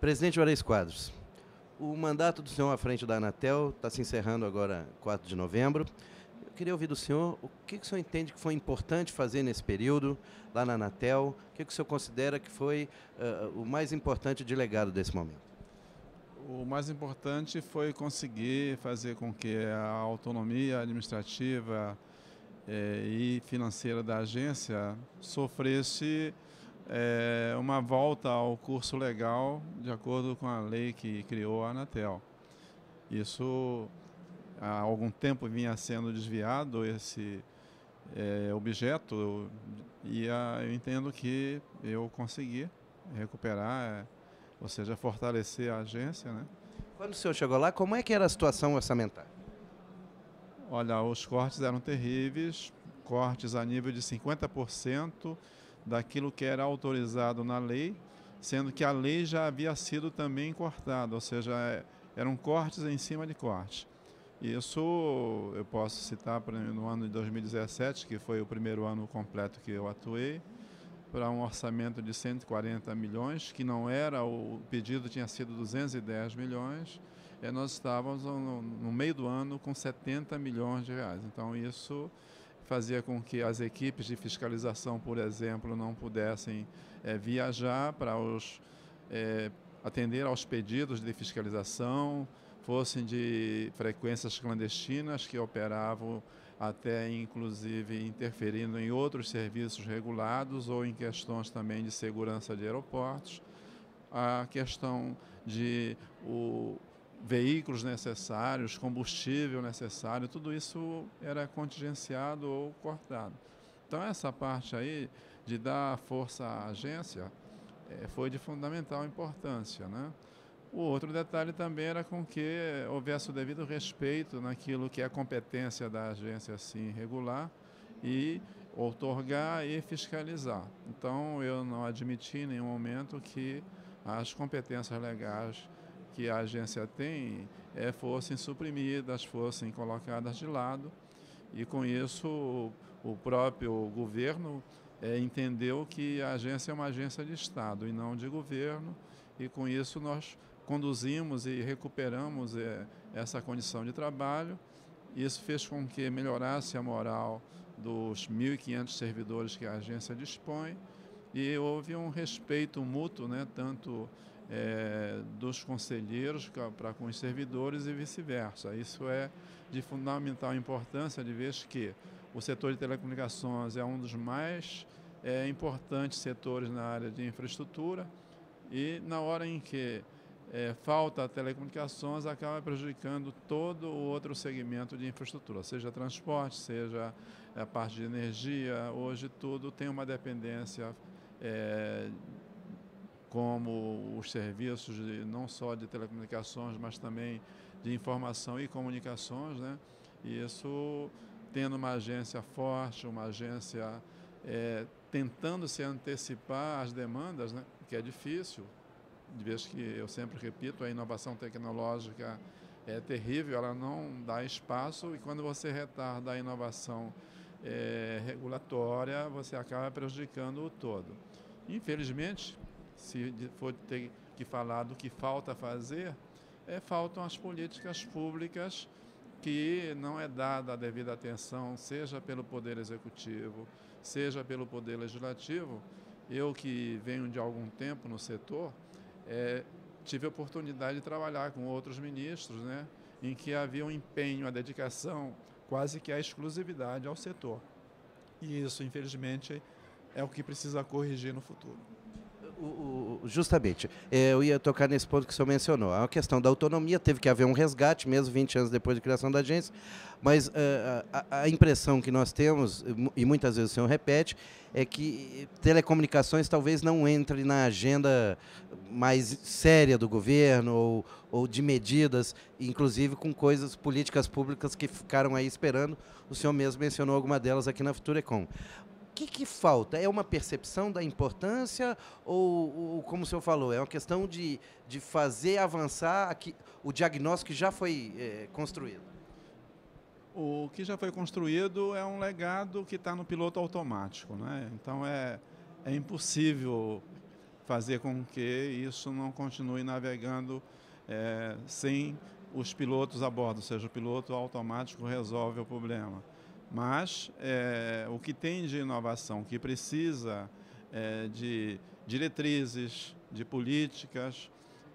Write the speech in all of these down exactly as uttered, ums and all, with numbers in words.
Presidente Juarez Quadros, o mandato do senhor à frente da Anatel está se encerrando agora, quatro de novembro. Eu queria ouvir do senhor o que, que o senhor entende que foi importante fazer nesse período lá na Anatel, o que, que o senhor considera que foi uh, o mais importante de legado desse momento? O mais importante foi conseguir fazer com que a autonomia administrativa eh, e financeira da agência sofresse É uma volta ao curso legal de acordo com a lei que criou a Anatel. Isso há algum tempo vinha sendo desviado, esse é, objeto, e a, eu entendo que eu consegui recuperar, é, ou seja, fortalecer a agência, né? Quando o senhor chegou lá, como é que era a situação orçamentária? Olha, os cortes eram terríveis, cortes a nível de cinquenta por cento, daquilo que era autorizado na lei, sendo que a lei já havia sido também cortada, ou seja, eram cortes em cima de cortes. Isso eu posso citar no ano de dois mil e dezessete, que foi o primeiro ano completo que eu atuei, para um orçamento de cento e quarenta milhões, que não era, o pedido tinha sido duzentos e dez milhões, e nós estávamos no meio do ano com setenta milhões de reais. Então isso fazia com que as equipes de fiscalização, por exemplo, não pudessem é, viajar para os, é, atender aos pedidos de fiscalização, fossem de frequências clandestinas que operavam até, inclusive, interferindo em outros serviços regulados ou em questões também de segurança de aeroportos. A questão de o veículos necessários, combustível necessário, tudo isso era contingenciado ou cortado. Então essa parte aí de dar força à agência foi de fundamental importância, né? O outro detalhe também era com que houvesse o devido respeito naquilo que é a competência da agência assim regular e outorgar e fiscalizar. Então eu não admiti em nenhum momento que as competências legais que a agência tem, é, fossem suprimidas, fossem colocadas de lado, e com isso o, o próprio governo é, entendeu que a agência é uma agência de Estado e não de governo, e com isso nós conduzimos e recuperamos é, essa condição de trabalho. Isso fez com que melhorasse a moral dos mil e quinhentos servidores que a agência dispõe, e houve um respeito mútuo, né, tanto É, dos conselheiros para com os servidores e vice-versa. Isso é de fundamental importância, de vez que o setor de telecomunicações é um dos mais é, importantes setores na área de infraestrutura, e na hora em que é, falta a telecomunicações acaba prejudicando todo o outro segmento de infraestrutura, seja transporte, seja a parte de energia. Hoje tudo tem uma dependência é, como os serviços de, não só de telecomunicações, mas também de informação e comunicações, né? E isso, tendo uma agência forte, uma agência é, tentando se antecipar às demandas, né? Que é difícil, de vez que eu sempre repito, a inovação tecnológica é terrível, ela não dá espaço, e quando você retarda a inovação é, regulatória, você acaba prejudicando o todo. Infelizmente, se for ter que falar do que falta fazer, é, faltam as políticas públicas que não é dada a devida atenção, seja pelo Poder Executivo, seja pelo Poder Legislativo. Eu, que venho de algum tempo no setor, é, tive a oportunidade de trabalhar com outros ministros, né, em que havia um empenho, a dedicação, quase que a exclusividade ao setor. E isso, infelizmente, é o que precisa corrigir no futuro. O, o, justamente, eu ia tocar nesse ponto que o senhor mencionou, a questão da autonomia, teve que haver um resgate, mesmo vinte anos depois da criação da agência, mas uh, a, a impressão que nós temos, e muitas vezes o senhor repete, é que telecomunicações talvez não entre na agenda mais séria do governo, ou, ou de medidas, inclusive com coisas, políticas públicas que ficaram aí esperando. O senhor mesmo mencionou alguma delas aqui na Futurecom. O que, que falta? É uma percepção da importância, ou, ou, como o senhor falou, é uma questão de, de fazer avançar aqui, o diagnóstico que já foi é, construído? O que já foi construído é um legado que está no piloto automático, né? Então é, é impossível fazer com que isso não continue navegando é, sem os pilotos a bordo, ou seja, o piloto automático resolve o problema. Mas é, o que tem de inovação, que precisa é, de diretrizes, de políticas,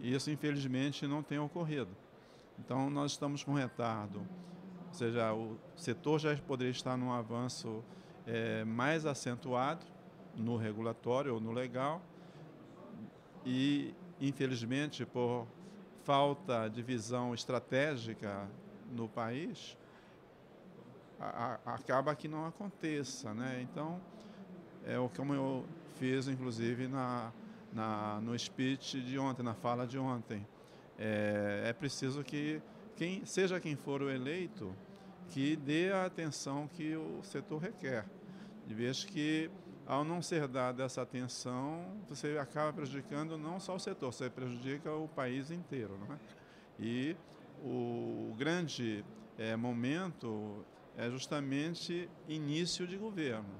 isso infelizmente não tem ocorrido. Então nós estamos com retardo, ou seja, o setor já poderia estar num avanço é, mais acentuado no regulatório ou no legal e, infelizmente, por falta de visão estratégica no país, a, a, acaba que não aconteça, né? Então, é o que eu fiz, inclusive, na, na, no speech de ontem, na fala de ontem. É, é preciso que, quem, seja quem for o eleito, que dê a atenção que o setor requer. De vez que, ao não ser dada essa atenção, você acaba prejudicando não só o setor, você prejudica o país inteiro, não é? E o grande é, momento é justamente início de governo,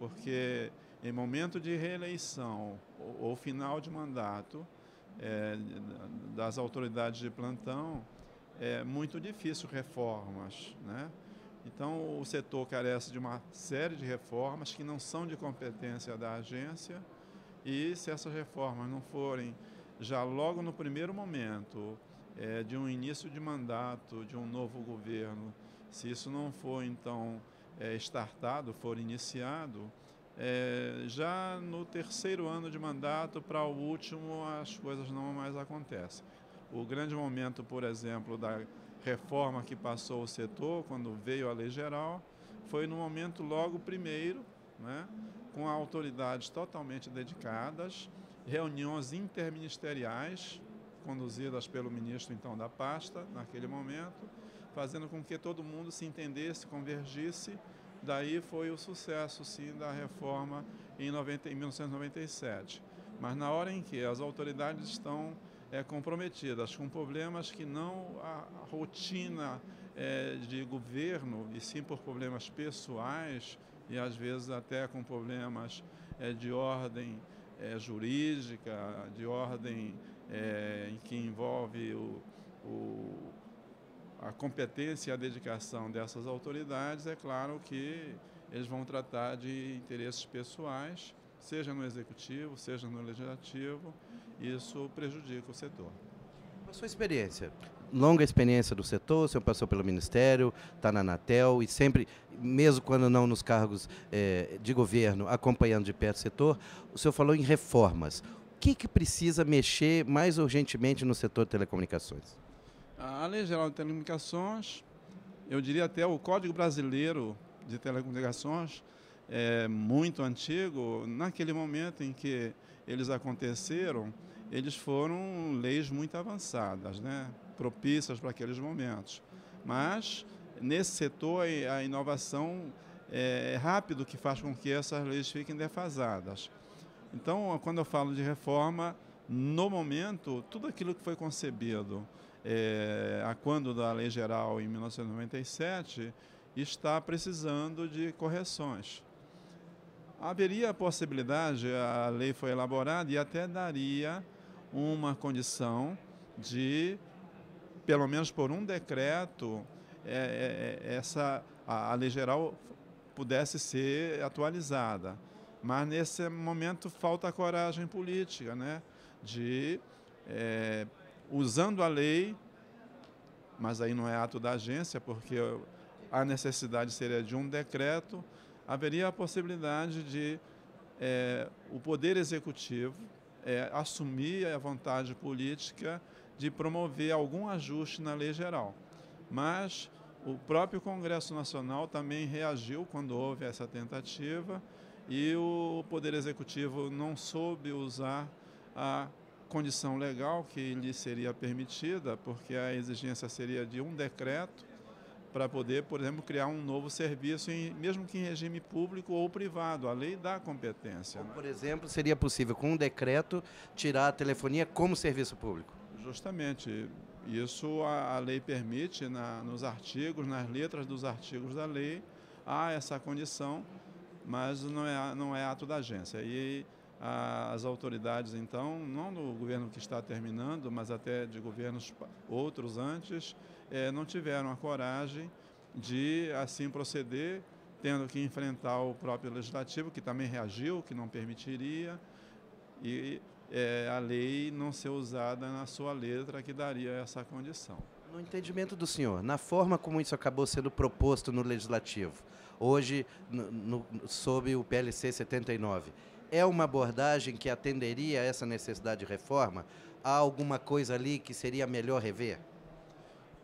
porque em momento de reeleição ou, ou final de mandato é, das autoridades de plantão, é muito difícil reformas, né? Então, o setor carece de uma série de reformas que não são de competência da agência e, se essas reformas não forem já logo no primeiro momento é, de um início de mandato, de um novo governo, se isso não for, então, é, startado, for iniciado, é, já no terceiro ano de mandato para o último as coisas não mais acontecem. O grande momento, por exemplo, da reforma que passou o setor, quando veio a lei geral, foi no momento logo primeiro, né, com autoridades totalmente dedicadas, reuniões interministeriais, conduzidas pelo ministro então da pasta, naquele momento, fazendo com que todo mundo se entendesse, convergisse. Daí foi o sucesso, sim, da reforma em, noventa, em mil novecentos e noventa e sete. Mas na hora em que as autoridades estão é, comprometidas com problemas que não a, a rotina é, de governo, e sim por problemas pessoais e às vezes até com problemas é, de ordem é, jurídica, de ordem é, que envolve o, o, a competência e a dedicação dessas autoridades, é claro que eles vão tratar de interesses pessoais, seja no executivo, seja no legislativo, isso prejudica o setor. A sua experiência, longa experiência do setor, o senhor passou pelo Ministério, está na Anatel e sempre, mesmo quando não nos cargos é, de governo, acompanhando de perto o setor, o senhor falou em reformas. O que, que precisa mexer mais urgentemente no setor de telecomunicações? A Lei Geral de Telecomunicações, eu diria até o Código Brasileiro de Telecomunicações, é muito antigo. Naquele momento em que eles aconteceram, eles foram leis muito avançadas, né? Propícias para aqueles momentos. Mas, nesse setor, a inovação é rápido que faz com que essas leis fiquem defasadas. Então, quando eu falo de reforma, no momento, tudo aquilo que foi concebido é, a quando da Lei Geral em mil novecentos e noventa e sete está precisando de correções. Haveria a possibilidade, a lei foi elaborada e até daria uma condição de, pelo menos por um decreto, é, é, essa, a, a lei geral pudesse ser atualizada. Mas nesse momento falta a coragem política, né? De, é, usando a lei, mas aí não é ato da agência, porque a necessidade seria de um decreto, haveria a possibilidade de é, o Poder Executivo é, assumir a vontade política de promover algum ajuste na lei geral. Mas o próprio Congresso Nacional também reagiu quando houve essa tentativa e o Poder Executivo não soube usar a condição legal que lhe seria permitida, porque a exigência seria de um decreto, para poder, por exemplo, criar um novo serviço, em, mesmo que em regime público ou privado. A lei dá competência. Como, né? Por exemplo, seria possível, com um decreto, tirar a telefonia como serviço público? Justamente. Isso a, a lei permite, na, nos artigos, nas letras dos artigos da lei, há essa condição, mas não é, não é ato da agência. E As autoridades, então, não do governo que está terminando, mas até de governos outros antes, eh, não tiveram a coragem de assim proceder, tendo que enfrentar o próprio legislativo, que também reagiu, que não permitiria, e eh, a lei não ser usada na sua letra, que daria essa condição. No entendimento do senhor, na forma como isso acabou sendo proposto no legislativo, hoje, no, no, sob o P L C setenta e nove, é uma abordagem que atenderia a essa necessidade de reforma? Há alguma coisa ali que seria melhor rever?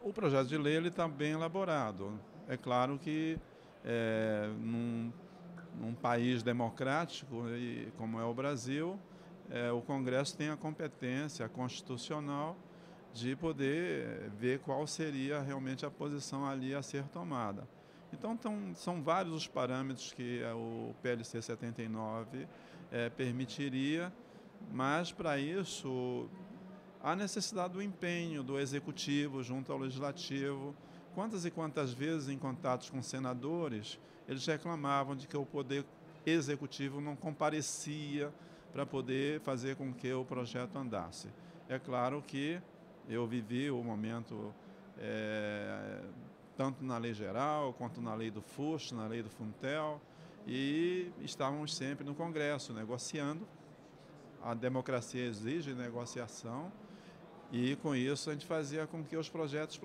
O projeto de lei está bem elaborado. É claro que é, num, num país democrático, e, como é o Brasil, é, o Congresso tem a competência constitucional de poder ver qual seria realmente a posição ali a ser tomada. Então, tão, são vários os parâmetros que o P L C setenta e nove é, permitiria, mas, para isso, há necessidade do empenho do Executivo junto ao Legislativo. Quantas e quantas vezes, em contatos com senadores, eles reclamavam de que o Poder Executivo não comparecia para poder fazer com que o projeto andasse. É claro que eu vivi o momento... É, tanto na lei geral, quanto na lei do FUST, na lei do FUNTEL, e estávamos sempre no Congresso, negociando. A democracia exige negociação, e com isso a gente fazia com que os projetos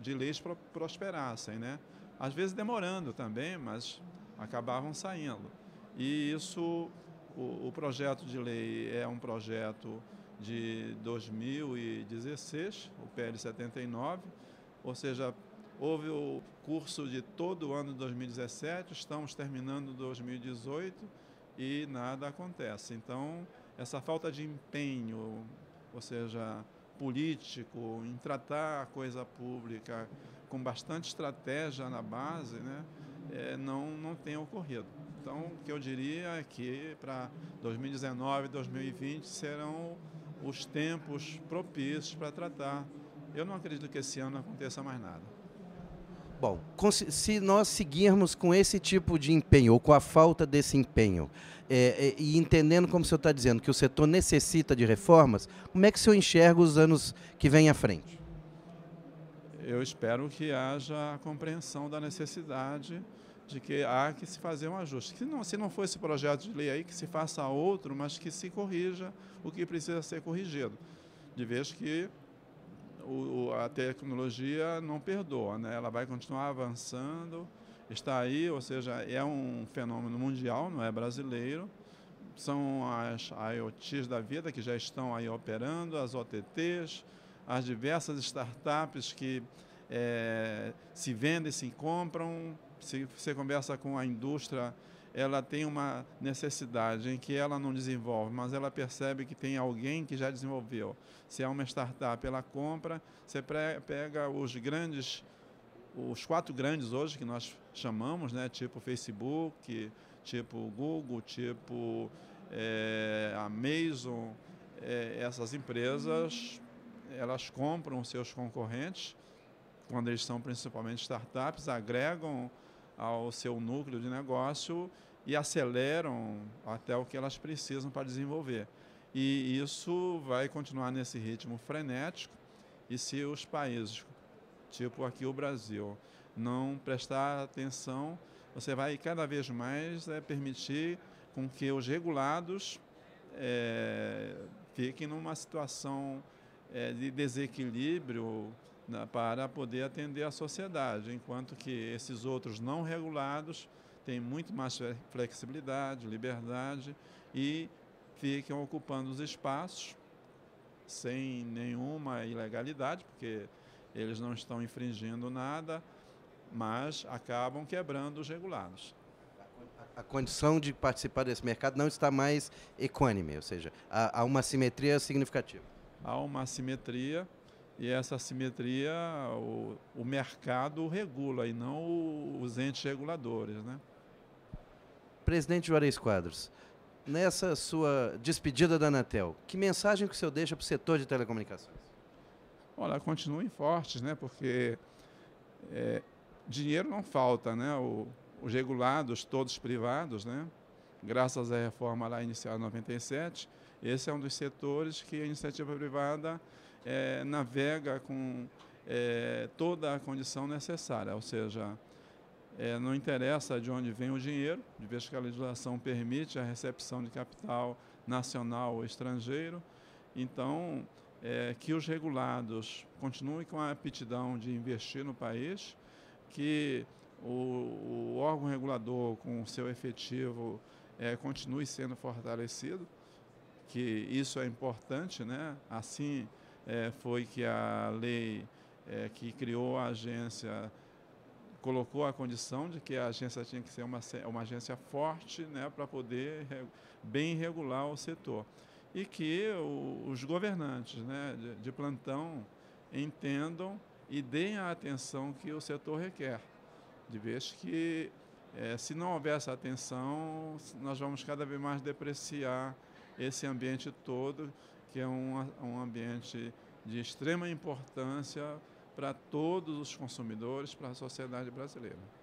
de leis prosperassem, né? Às vezes demorando também, mas acabavam saindo. E isso, o, o projeto de lei é um projeto de dois mil e dezesseis, o P L setenta e nove, ou seja, houve o curso de todo o ano de dois mil e dezessete, estamos terminando dois mil e dezoito e nada acontece. Então, essa falta de empenho, ou seja, político, em tratar a coisa pública com bastante estratégia na base, né, é, não, não tem ocorrido. Então, o que eu diria é que para dois mil e dezenove, dois mil e vinte serão os tempos propícios para tratar. Eu não acredito que esse ano aconteça mais nada. Bom, se nós seguirmos com esse tipo de empenho, ou com a falta desse empenho, é, é, e entendendo, como o senhor está dizendo, que o setor necessita de reformas, como é que o senhor enxerga os anos que vêm à frente? Eu espero que haja a compreensão da necessidade de que há que se fazer um ajuste. Se não, se não for esse projeto de lei aí, que se faça outro, mas que se corrija o que precisa ser corrigido, de vez que a tecnologia não perdoa, né? Ela vai continuar avançando, está aí, ou seja, é um fenômeno mundial, não é brasileiro. São as I O Ts da vida que já estão aí operando, as O T Ts, as diversas startups que é, se vendem, se compram. Se você conversa com a indústria, ela tem uma necessidade em que ela não desenvolve, mas ela percebe que tem alguém que já desenvolveu. Se é uma startup, ela compra, você pega os grandes, os quatro grandes hoje que nós chamamos, né, tipo Facebook, tipo Google, tipo é, Amazon, é, essas empresas, elas compram seus concorrentes, quando eles são principalmente startups, agregam ao seu núcleo de negócio e aceleram até o que elas precisam para desenvolver. E isso vai continuar nesse ritmo frenético, e se os países, tipo aqui o Brasil, não prestar atenção, você vai cada vez mais é, permitir com que os regulados é, fiquem numa situação é, de desequilíbrio para poder atender a sociedade, enquanto que esses outros não regulados têm muito mais flexibilidade, liberdade e ficam ocupando os espaços sem nenhuma ilegalidade, porque eles não estão infringindo nada, mas acabam quebrando os regulados. A condição de participar desse mercado não está mais equânime, ou seja, há uma assimetria significativa. Há uma assimetria. E essa assimetria, o, o mercado regula e não o, os entes reguladores, né? Presidente Juarez Quadros, nessa sua despedida da Anatel, que mensagem que o senhor deixa para o setor de telecomunicações? Olha, continuem fortes, né? Porque é, dinheiro não falta, né? O, os regulados, todos privados, né? graças à reforma lá inicial em noventa e sete, esse é um dos setores que a iniciativa privada é, navega com é, toda a condição necessária, ou seja, é, não interessa de onde vem o dinheiro, de vez que a legislação permite a recepção de capital nacional ou estrangeiro, então é, que os regulados continuem com a aptidão de investir no país, que o, o órgão regulador com o seu efetivo é, continue sendo fortalecido, que isso é importante, né? Assim é, foi que a lei é, que criou a agência colocou a condição de que a agência tinha que ser uma, uma agência forte, né, para poder re, bem regular o setor. E que o, os governantes, né, de, de plantão entendam e deem a atenção que o setor requer. De vez que, é, se não houver essa atenção, nós vamos cada vez mais depreciar esse ambiente todo, que é um, um ambiente de extrema importância para todos os consumidores, para a sociedade brasileira.